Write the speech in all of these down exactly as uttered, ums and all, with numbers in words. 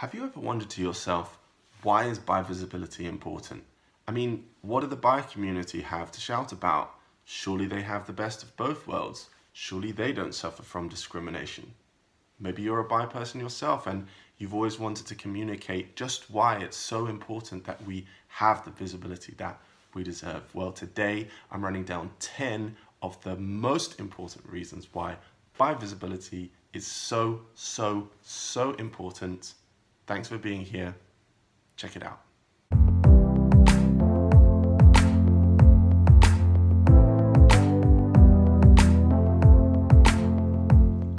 Have you ever wondered to yourself, why is bi-visibility important? I mean, what do the bi community have to shout about? Surely they have the best of both worlds. Surely they don't suffer from discrimination. Maybe you're a bi person yourself and you've always wanted to communicate just why it's so important that we have the visibility that we deserve. Well, today I'm running down ten of the most important reasons why bi-visibility is so, so, so important. Thanks for being here. Check it out.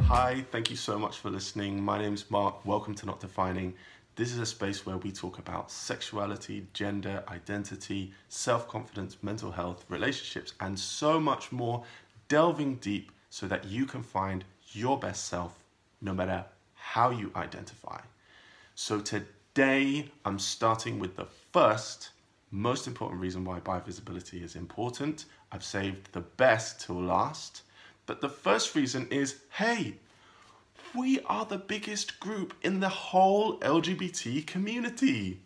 Hi, thank you so much for listening. My name's Mark. Welcome to Notdefining. This is a space where we talk about sexuality, gender, identity, self-confidence, mental health, relationships, and so much more, delving deep so that you can find your best self no matter how you identify. So today I'm starting with the first most important reason why bi-visibility is important. I've saved the best till last, but the first reason is, hey, we are the biggest group in the whole L G B T community.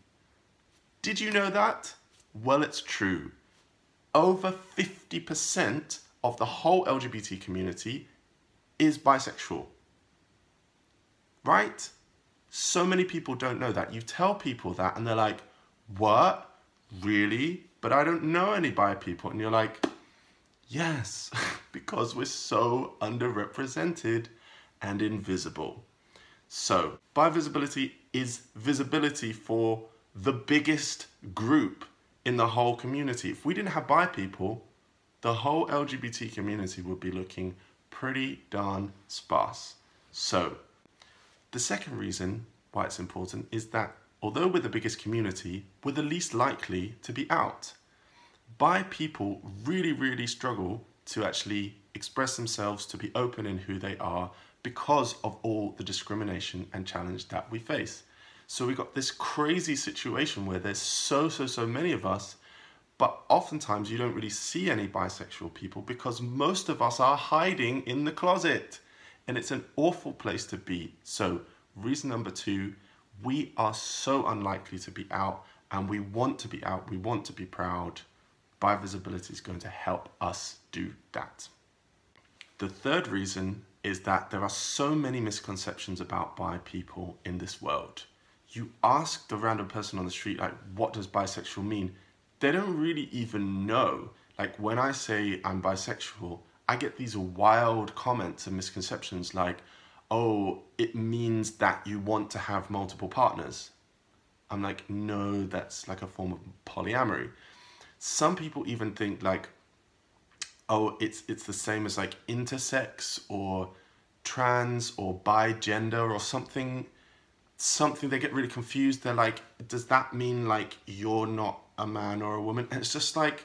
Did you know that? Well, it's true. Over fifty percent of the whole L G B T community is bisexual, right? So many people don't know that. You tell people that and they're like, what? Really? But I don't know any bi people. And you're like, yes, because we're so underrepresented and invisible. So bi-visibility is visibility for the biggest group in the whole community. If we didn't have bi people, the whole L G B T community would be looking pretty darn sparse. So the second reason why it's important is that although we're the biggest community, we're the least likely to be out. Bi people really, really struggle to actually express themselves, to be open in who they are, because of all the discrimination and challenge that we face. So we got this crazy situation where there's so, so, so many of us, but oftentimes you don't really see any bisexual people because most of us are hiding in the closet. And it's an awful place to be. So reason number two, we are so unlikely to be out, and we want to be out, we want to be proud. Bi-visibility is going to help us do that. The third reason is that there are so many misconceptions about bi people in this world. You ask the random person on the street, like, what does bisexual mean? They don't really even know. Like, when I say I'm bisexual, I get these wild comments and misconceptions like, oh, it means that you want to have multiple partners. I'm like, no, that's like a form of polyamory. Some people even think like, oh, it's it's the same as like intersex or trans or bi-gender or something, something they get really confused. They're like, does that mean like you're not a man or a woman? And it's just like,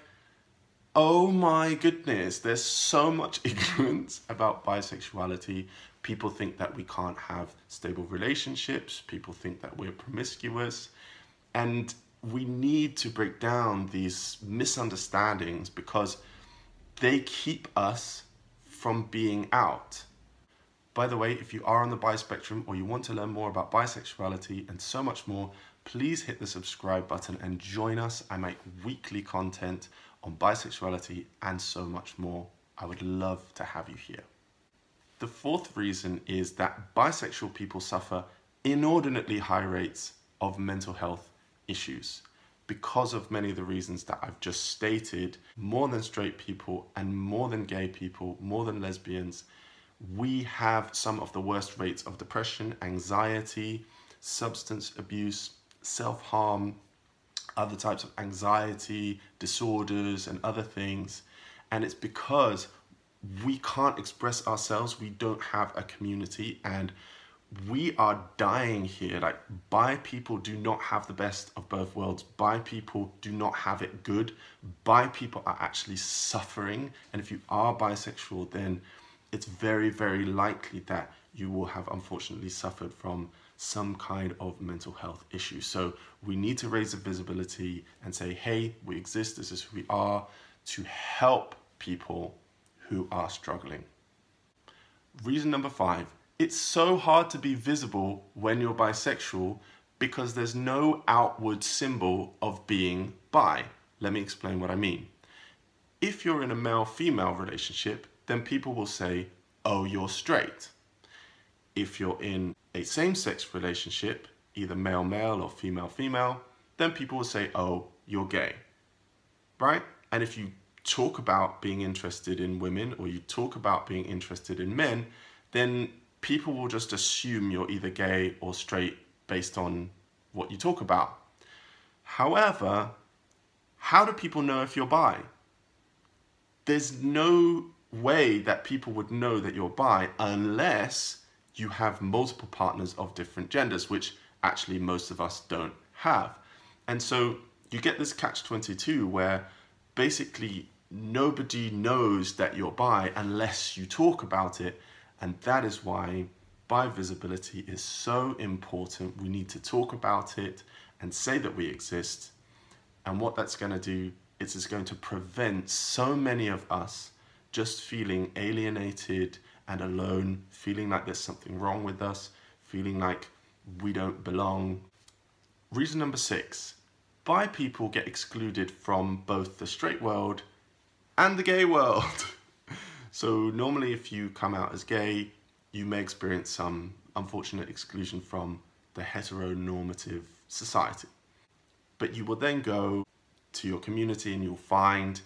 oh my goodness, there's so much ignorance about bisexuality. People think that we can't have stable relationships. People think that we're promiscuous. And we need to break down these misunderstandings because they keep us from being out. By the way, if you are on the bi spectrum or you want to learn more about bisexuality and so much more, please hit the subscribe button and join us. I make weekly content on bisexuality and so much more. I would love to have you here. The fourth reason is that bisexual people suffer inordinately high rates of mental health issues because of many of the reasons that I've just stated. More than straight people and more than gay people, more than lesbians, we have some of the worst rates of depression, anxiety, substance abuse, self-harm, other types of anxiety disorders and other things. And it's because we can't express ourselves. We don't have a community and we are dying here. Like, bi people do not have the best of both worlds. Bi people do not have it good. Bi people are actually suffering. And if you are bisexual, then it's very, very likely that you will have unfortunately suffered from some kind of mental health issue. So we need to raise the visibility and say, hey, we exist, this is who we are, to help people who are struggling. Reason number five, it's so hard to be visible when you're bisexual because there's no outward symbol of being bi. Let me explain what I mean. If you're in a male-female relationship, then people will say, oh, you're straight. If you're in a same-sex relationship, either male-male or female-female, then people will say, oh, you're gay, right? And if you talk about being interested in women or you talk about being interested in men, then people will just assume you're either gay or straight based on what you talk about. However, how do people know if you're bi? There's no way that people would know that you're bi unless you have multiple partners of different genders, which actually most of us don't have. And so you get this catch twenty-two where basically nobody knows that you're bi unless you talk about it. And that is why bi visibility is so important. We need to talk about it and say that we exist. And what that's going to do is it's going to prevent so many of us just feeling alienated and alone, feeling like there's something wrong with us, feeling like we don't belong. Reason number six, bi people get excluded from both the straight world and the gay world. So normally if you come out as gay, you may experience some unfortunate exclusion from the heteronormative society. But you will then go to your community and you'll find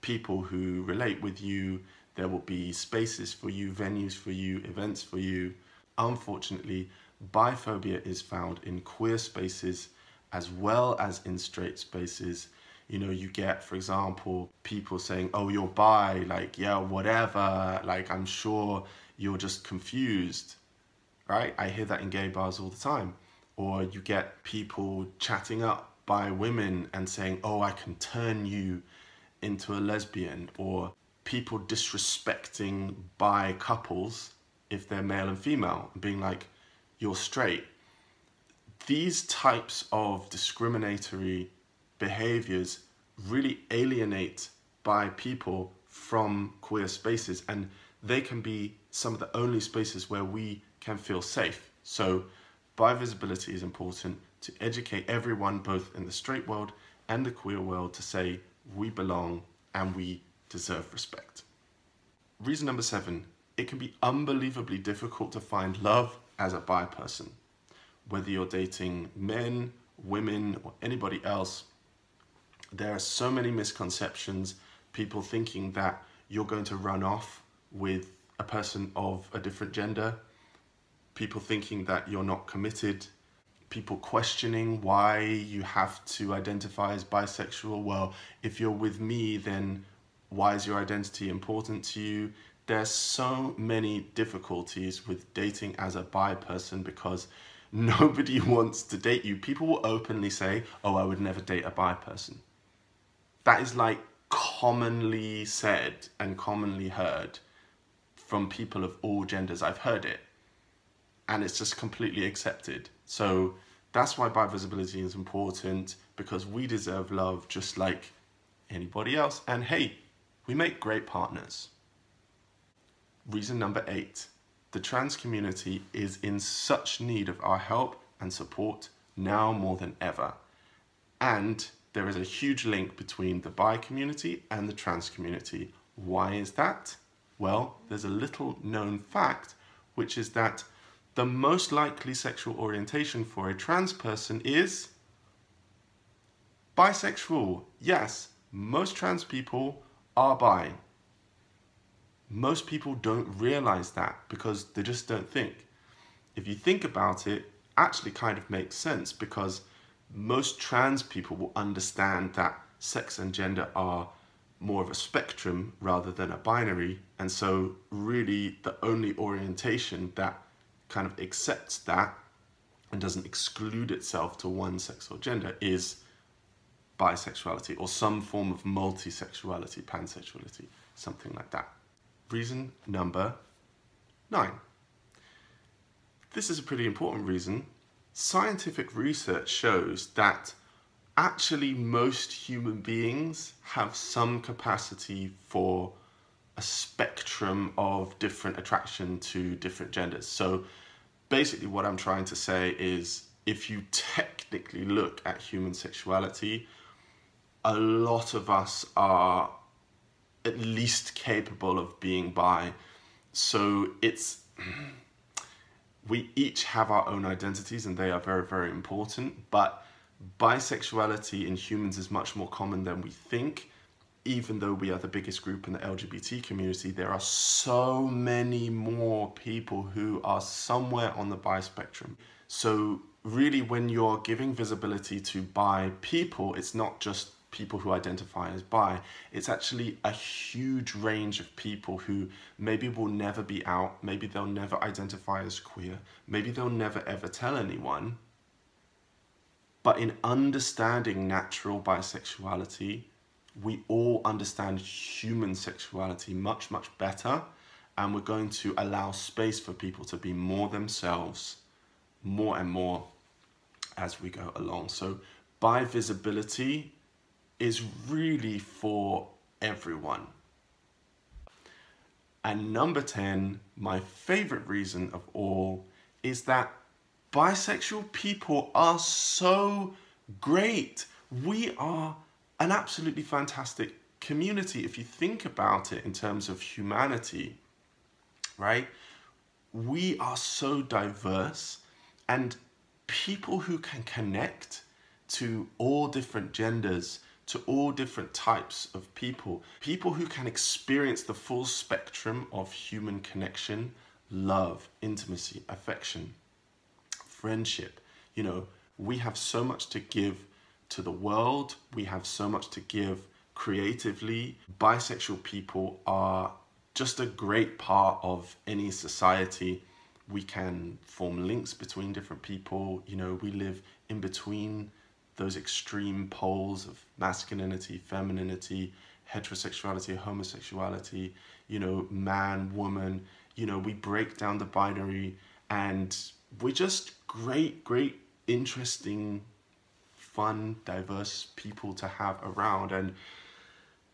people who relate with you. There will be spaces for you, venues for you, events for you. Unfortunately, biphobia is found in queer spaces as well as in straight spaces. You know, you get, for example, people saying, oh, you're bi, like, yeah, whatever, like, I'm sure you're just confused, right? I hear that in gay bars all the time. Or you get people chatting up bi women and saying, oh, I can turn you into a lesbian. Or people disrespecting bi couples if they're male and female, and being like, you're straight. These types of discriminatory behaviors really alienate bi people from queer spaces, and they can be some of the only spaces where we can feel safe. So bi visibility is important to educate everyone, both in the straight world and the queer world, to say we belong and we deserve respect. Reason number seven, it can be unbelievably difficult to find love as a bi person. Whether you're dating men, women, or anybody else, there are so many misconceptions, people thinking that you're going to run off with a person of a different gender, people thinking that you're not committed, people questioning why you have to identify as bisexual. Well, if you're with me, then why is your identity important to you? There's so many difficulties with dating as a bi person because nobody wants to date you. People will openly say, oh, I would never date a bi person. That is like commonly said and commonly heard from people of all genders. I've heard it and it's just completely accepted. So that's why bi visibility is important, because we deserve love just like anybody else. And hey, we make great partners. Reason number eight, the trans community is in such need of our help and support now more than ever. And there is a huge link between the bi community and the trans community. Why is that? Well, there's a little known fact, which is that the most likely sexual orientation for a trans person is bisexual. Yes, most trans people are bi. Most people don't realize that because they just don't think. If you think about it, actually kind of makes sense, because most trans people will understand that sex and gender are more of a spectrum rather than a binary. And so really the only orientation that kind of accepts that and doesn't exclude itself to one sex or gender is bisexuality, or some form of multisexuality, pansexuality, something like that. Reason number nine. This is a pretty important reason. Scientific research shows that actually most human beings have some capacity for a spectrum of different attraction to different genders. So basically what I'm trying to say is if you technically look at human sexuality, a lot of us are at least capable of being bi. So it's, we each have our own identities and they are very, very important, but bisexuality in humans is much more common than we think. Even though we are the biggest group in the L G B T community, there are so many more people who are somewhere on the bi spectrum. So really, when you're giving visibility to bi people, it's not just people who identify as bi, it's actually a huge range of people who maybe will never be out, maybe they'll never identify as queer, maybe they'll never ever tell anyone. But in understanding natural bisexuality, we all understand human sexuality much, much better, and we're going to allow space for people to be more themselves more and more as we go along. So bi visibility is really for everyone. And number ten, my favorite reason of all, is that bisexual people are so great. We are an absolutely fantastic community if you think about it in terms of humanity, right? We are so diverse, and people who can connect to all different genders, to all different types of people, people who can experience the full spectrum of human connection, love, intimacy, affection, friendship. You know, we have so much to give to the world, we have so much to give creatively. Bisexual people are just a great part of any society. We can form links between different people. You know, we live in between those extreme poles of masculinity, femininity, heterosexuality, homosexuality, you know, man, woman. You know, we break down the binary, and we're just great, great, interesting, fun, diverse people to have around. And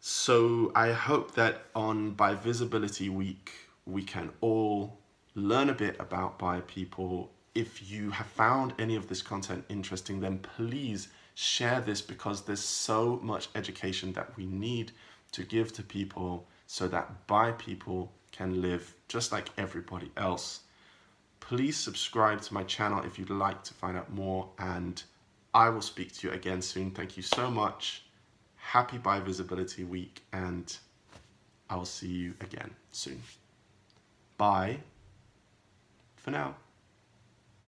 so I hope that on Bi Visibility Week, we can all learn a bit about bi people. If you have found any of this content interesting, then please share this, because there's so much education that we need to give to people so that bi people can live just like everybody else. Please subscribe to my channel if you'd like to find out more, and I will speak to you again soon. Thank you so much. Happy Bi Visibility Week, and I will see you again soon. Bye for now.